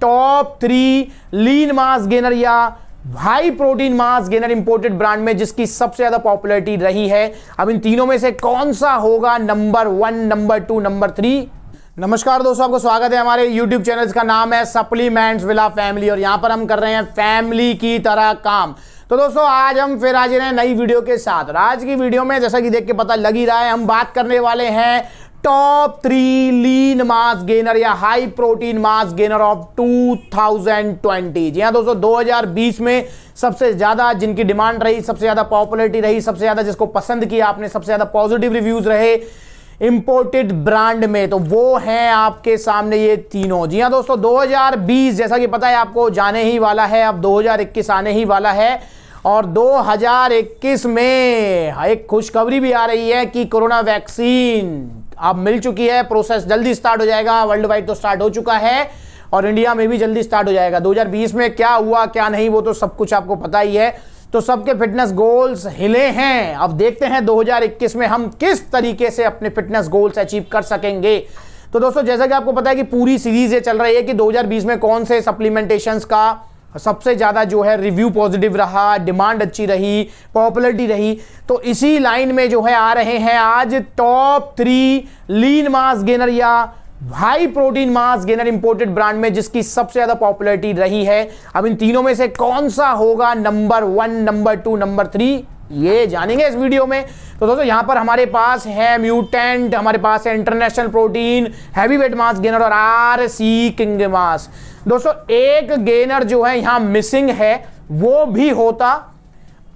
Top 3 lean mass gainer या high protein mass gainer imported brand में जिसकी सबसे ज्यादा पॉपुलैरिटी रही है, अब इन तीनों में से कौन सा होगा नंबर 1, नंबर 2, नंबर 3? नमस्कार दोस्तों, आपको स्वागत है हमारे YouTube चैनल जिसका नाम है सप्लीमेंट्स विला फैमिली, और यहाँ पर हम कर रहे हैं फैमिली की तरह काम। तो दोस्तों आज हम फिर हाजिर हैं नई वीडियो के साथ, और आज की वीडियो में जैसा कि देख के पता लग ही रहा है, हम बात करने वाले हैं टॉप 3 लीन मास गेनर या high protein mass gainer of 2020। जी हाँ दोस्तों, 2020 में सबसे ज़्यादा जिनकी डिमांड रही, सबसे ज़्यादा पॉपुलैरिटी रही, सबसे ज़्यादा जिसको पसंद किया आपने, सबसे ज़्यादा पॉजिटिव रिव्यूज़ रहे इंपोर्टेड ब्रांड में, तो वो हैं आपके सामने ये तीनों। जी हाँ दोस्तों, 2020 जैसा कि पता है आपको जाने ही वाला है, अब 2021 आने ही वाला है, और 2021 में एक खुशखबरी भी आ रही है कि कोरोना वैक्सीन अब मिल चुकी है। प्रोसेस जल्दी स्टार्ट हो जाएगा, वर्ल्ड वाइड तो स्टार्ट हो चुका है और इंडिया में भी जल्दी स्टार्ट हो जाएगा। 2020 में क्या हुआ क्या नहीं वो तो सब कुछ आपको पता ही है, तो सबके फिटनेस गोल्स हिले हैं। अब देखते हैं 2021 में हम किस तरीके से अपने फिटनेस गोल्स अचीव कर सकेंगे। तो दोस्तों जैसा कि आपको पता है कि पूरी सीरीज ये चल रही है कि 2020 में कौन से सप्लीमेंटेशंस का सबसे ज़्यादा जो है रिव्यू पॉजिटिव रहा, डिमांड अच्छी रही, पॉपुलैरिटी रही। तो इसी लाइन में जो है आ रहे हैं आज टॉप 3 लीन मास गेनर या high protein mass gainer imported brand में जिसकी सबसे ज़्यादा पॉपुलैरिटी रही है। अब इन तीनों में से कौन सा होगा नंबर 1, नंबर 2, नंबर 3, ये जानेंगे इस वीडियो में। तो दोस्तों यहाँ पर हमारे पास है म्यूटेंट, हमारे पास है international protein heavy weight mass gainer और RC किंग मास। दोस्तों एक गेनर जो है यहाँ मिसिंग है, वो भी होता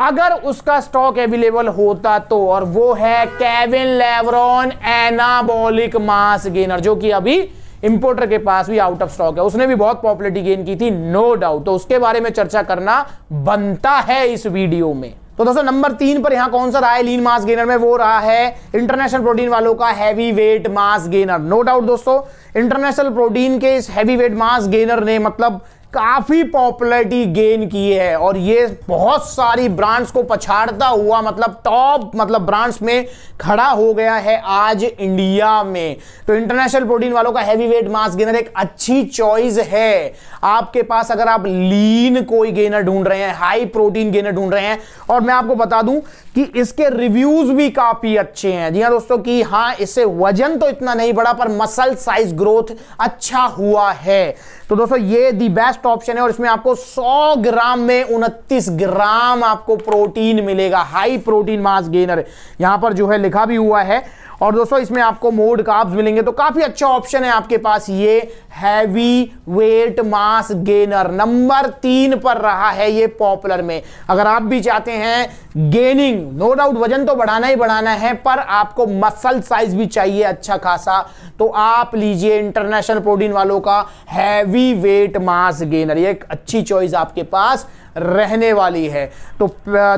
अगर उसका स्टॉक अवेलेबल होता तो, और वो है Kevin Levrone anabolic mass gainer, जो कि अभी इंपोर्टर के पास भी आउट ऑफ स्टॉक है। उसने भी बहुत पॉपुलैरिटी गेन की थी, नो डाउट, तो उसके बारे में चर्चा करना बनता है इस वीडियो में। तो दोस्तों नंबर 3 पर यहाँ कौन सा रहा है लीन मास गेनर में, वो रहा है इंटरनेशनल प्रोटीन वालों का heavy weight mass gainer. No doubt दोस्तों, इंटरनेशनल प्रोटीन के इस हैवी वेट मास गेनर ने मतलब काफ़ी पॉपुलैरिटी गेन की है, और ये बहुत सारी ब्रांड्स को पछाड़ता हुआ मतलब टॉप मतलब ब्रांड्स में खड़ा हो गया है आज इंडिया में। तो इंटरनेशनल प्रोटीन वालों का हैवी वेट मास गेनर एक अच्छी चॉइस है आपके पास, अगर आप लीन कोई गेनर ढूंढ रहे हैं, हाई प्रोटीन गेनर ढूंढ रहे हैं। और मैं आपको बता दूं कि इसके रिव्यूज़ भी काफ़ी अच्छे हैं। जी हाँ दोस्तों, कि हाँ इससे वजन तो इतना नहीं बढ़ा पर मसल साइज ग्रोथ अच्छा हुआ है। तो दोस्तों ये दी बेस्ट ऑप्शन है, और इसमें आपको 100 ग्राम में 29 ग्राम आपको प्रोटीन मिलेगा, हाई प्रोटीन मास गेनर यहां पर जो है लिखा भी हुआ है। और दोस्तों इसमें आपको मोड कार्ब्स मिलेंगे, तो काफी अच्छा ऑप्शन है आपके पास ये heavy weight mass gainer. Number 3 पर रहा है ये पॉपुलर में। अगर आप भी चाहते हैं गेनिंग, नो डाउट वजन तो बढ़ाना ही बढ़ाना है, पर आपको मसल साइज भी चाहिए अच्छा खासा, तो आप लीजिए इंटरनेशनल प्रोटीन वालों का हैवी वेट मास गेनर, ये एक अच्छी चॉइस आपके पास रहने वाली है। तो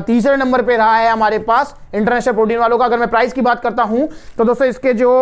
तीसरे नंबर पे रहा है हमारे पास इंटरनेशनल प्रोटीन वालों का। अगर मैं प्राइस की बात करता हूं तो दोस्तों इसके जो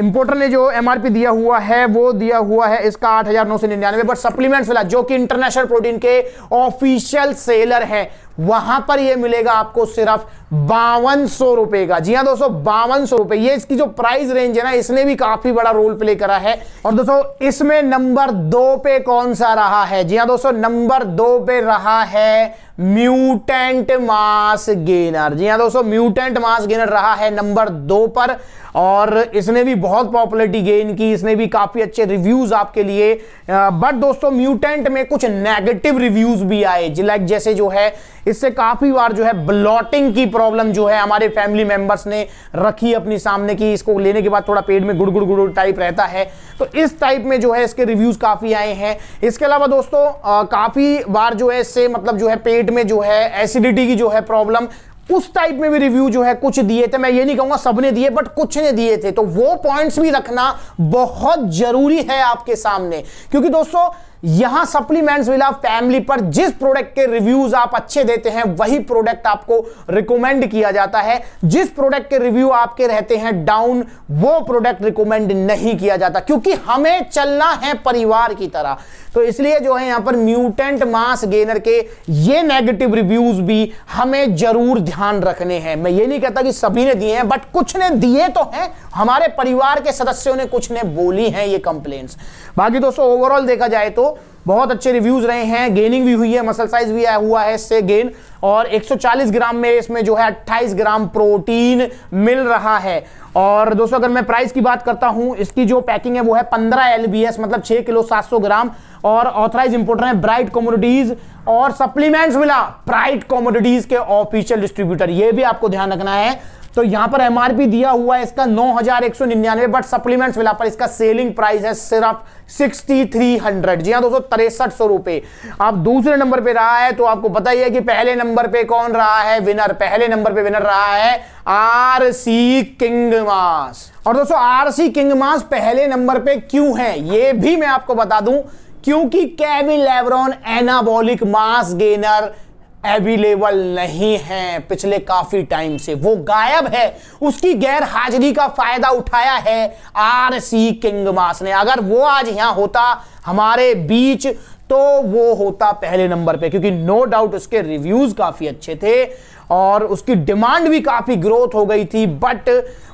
इंपोर्टर ने जो MRP दिया हुआ है, वो दिया हुआ है इसका 8,999, बट सप्लीमेंट्स वाला जो कि इंटरनेशनल प्रोटीन के ऑफिशियल सेलर है, वहां पर ये मिलेगा आपको सिर्फ 5200 रुपए का। जी हाँ दोस्तों 5200 रुपए, ये इसकी जो प्राइस रेंज है ना, इसने भी काफी बड़ा रोल प्ले करा है। और दोस्तों इसमें नंबर 2 पे कौन सा रहा है? जी हाँ दोस्तों, नंबर 2 पे रहा है म्यूटेंट मास गेनर। जी हाँ दोस्तों, म्यूटेंट मास गेनर रहा है नंबर 2 पर, और इसने भी बहुत पॉपुलैरिटी गेन की, इसने भी काफी अच्छे रिव्यूज आपके लिए। बट दोस्तों म्यूटेंट में कुछ नेगेटिव रिव्यूज भी आए, लाइक जैसे जो है इससे काफ़ी बार जो है ब्लॉटिंग की प्रॉब्लम जो है हमारे फैमिली मेंबर्स ने रखी अपनी सामने की, इसको लेने के बाद थोड़ा पेट में गुड़गुड़ गुड़गुड़ टाइप रहता है, तो इस टाइप में जो है इसके रिव्यूज़ काफ़ी आए हैं। इसके अलावा दोस्तों काफ़ी बार जो है इससे मतलब जो है पेट में जो है एसिडिटी की जो है प्रॉब्लम, उस टाइप में भी रिव्यू जो है कुछ दिए थे। मैं ये नहीं कहूंगा सबने दिए, बट कुछ ने दिए थे, तो वो पॉइंट्स भी रखना बहुत जरूरी है आपके सामने, क्योंकि दोस्तों यहां सप्लीमेंट्स विला फैमिली पर जिस प्रोडक्ट के रिव्यूज आप अच्छे देते हैं वही प्रोडक्ट आपको रिकमेंड किया जाता है। जिस प्रोडक्ट के रिव्यू आपके रहते हैं डाउन, वो प्रोडक्ट रिकमेंड नहीं किया जाता, क्योंकि हमें चलना है परिवार की तरह। तो इसलिए जो है यहां पर म्यूटेंट मास गेनर के ये नेगेटिव रिव्यूज भी हमें जरूर ध्यान रखने हैं। मैं ये नहीं कहता कि सभी ने दिए हैं, बट कुछ ने दिए तो हैं, हमारे परिवार के सदस्यों ने कुछ ने बोली हैं ये कंप्लेंट्स। बाकी दोस्तों ओवरऑल देखा जाए तो बहुत अच्छे रिव्यूज रहे हैं, गेनिंग भी हुई है, मसल साइज भी हुआ है इससे गेन, और 140 ग्राम में इसमें जो है 28 ग्राम प्रोटीन मिल रहा है। और दोस्तों अगर मैं प्राइस की बात करता हूं, इसकी जो पैकिंग है वो है 15 LBS, मतलब 6 किलो 700 ग्राम, और ऑथराइज इंपोर्टर है ब्राइट कॉमोडिटीज और सप्लीमेंट्स विला ब्राइट कॉमोडिटीज के ऑफिशियल डिस्ट्रीब्यूटर, ये भी आपको ध्यान रखना है। तो यहां पर एमआरपी दिया हुआ है इसका 9,199, बट सप्लीमेंट्स विला पर इसका सेलिंग प्राइस है सिर्फ 6,300। जी हाँ दोस्तों, 6,300 रुपए। अब दूसरे नंबर पे रहा है तो आपको पता ही है कि पहले नंबर पे कौन रहा है विनर, पहले नंबर पे विनर रहा है आरसी किंग मास। और दोस्तों आरसी किंग मास पहले नंबर पे क्यों है ये भी मैं आपको बता दूं, क्योंकि Kevin Levrone anabolic mass gainer available नहीं है पिछले काफी टाइम से, वो गायब है, उसकी गैर हाजिरी का फायदा उठाया है आरसी किंग मास ने। अगर वो आज यहां होता हमारे बीच तो वो होता पहले नंबर पे, क्योंकि नो डाउट उसके रिव्यूज काफी अच्छे थे और उसकी डिमांड भी काफी ग्रोथ हो गई थी, बट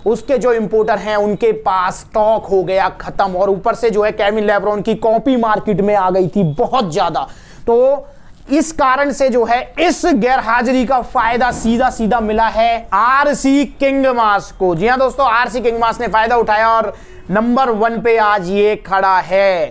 उसके जो इंपोर्टर हैं उनके पास स्टॉक हो गया खत्म, और ऊपर से जो है केविन लेवरॉन की कॉपी मार्केट में आ गई थी बहुत ज्यादा। तो इस कारण से जो है इस गैरहाजिरी का फायदा सीधा सीधा मिला है आरसी किंग मास को। जी हाँ दोस्तों, आरसी किंग मास ने फायदा उठाया और नंबर 1 पे आज ये खड़ा है।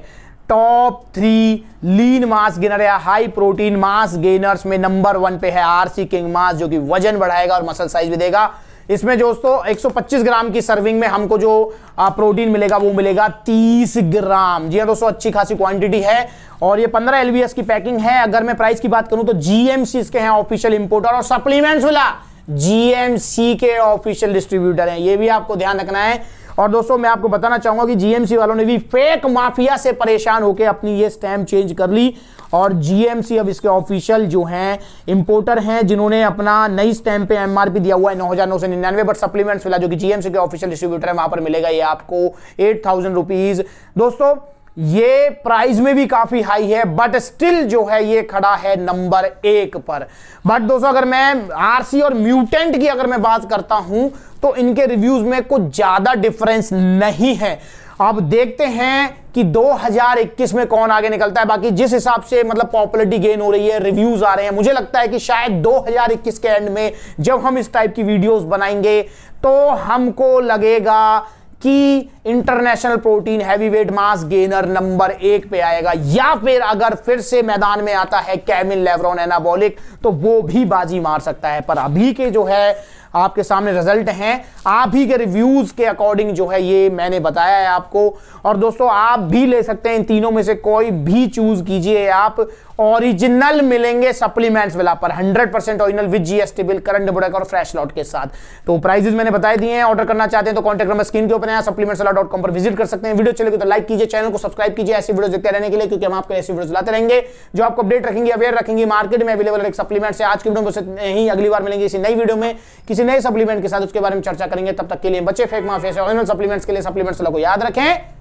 टॉप 3 लीन मास गेनर या हाई प्रोटीन मास गेनर्स में नंबर 1 पे है आरसी किंग मास, जो कि वजन बढ़ाएगा और मसल साइज भी देगा। इसमें दोस्तों 125 ग्राम की सर्विंग में हमको जो प्रोटीन मिलेगा वो मिलेगा 30 ग्राम। जी हाँ दोस्तों, अच्छी खासी क्वांटिटी है और ये 15 LBS की पैकिंग है। अगर मैं प्राइस की बात करूं तो GMC इसके हैं ऑफिशियल इंपोर्टर और सप्लीमेंट्स वाला GMC के ऑफिशियल डिस्ट्रीब्यूटर हैं, ये भी आपको ध्यान रखना है। और दोस्तों मैं आपको बताना चाहूंगा कि GMC वालों ने भी फेक माफिया से परेशान होकर अपनी ये स्टैम्प चेंज कर ली और GMC अब इसके ऑफिशियल जो हैं इंपोर्टर हैं, जिन्होंने अपना नई स्टैम्प पे MRP दिया हुआ है 9,999, बट सप्लीमेंट्स वाला जो कि GMC के ऑफिशियल डिस्ट्रीब्यूटर है वहां पर मिलेगा ये आपको 8,000 रुपीज। दोस्तों ये प्राइस में भी काफी हाई है, बट स्टिल जो है ये खड़ा है नंबर 1 पर। बट दोस्तों अगर मैं आरसी और म्यूटेंट की अगर मैं बात करता हूं तो इनके रिव्यूज में कुछ ज्यादा डिफरेंस नहीं है। अब देखते हैं कि 2021 में कौन आगे निकलता है। बाकी जिस हिसाब से मतलब पॉपुलैरिटी गेन हो रही है, रिव्यूज आ रहे हैं, मुझे लगता है कि शायद 2021 के एंड में जब हम इस टाइप की वीडियोस बनाएंगे तो हमको लगेगा कि international protein heavyweight mass gainer number 1 पे आएगा, या फिर अगर फिर से मैदान में आता है केविन लेवरॉन एनाबॉलिक तो वो भी बाजी मार सकता है। पर अभी के जो है आपके सामने रिजल्ट हैं, आप ही के रिव्यूज के अकॉर्डिंग जो है ये मैंने बताया है आपको। और दोस्तों आप भी ले सकते हैं, इन तीनों में से कोई भी चूज कीजिए आप। ओरिजिनल मिलेंगे सप्लीमेंट्स वाला पर 100% original with GST bill, current product और फ्रेश लॉट के साथ। तो प्राइजेस मैंने बताए दिए हैं, ऑर्डर करना चाहते हैं तो कॉन्टैक्ट नंबर स्क्रीन के ऊपर है, supplementsvilla.com पर विजिट कर सकते हैं। वीडियो चलेगी तो लाइक कीजिए, चैनल को सब्सक्राइब कीजिए ऐसी वीडियो देखते रहने के लिए, क्योंकि हम आपको ऐसी वीडियो लाते रहेंगे जो आपको अपडेट रखेंगे, अवेयर रखेंगे मार्केट में अवेलेबल एक सप्लीमेंट से। आज की वीडियो में नहीं, अगली बार मिलेंगे इसी नई वीडियो में किसी नए सप्लीमेंट के साथ, उसके बारे में चर्चा करेंगे। तब तक के लिए बचे फेक माफिया से, ओरिजिनल सप्लीमेंट्स के लिए सप्लीमेंट्स को याद रखें।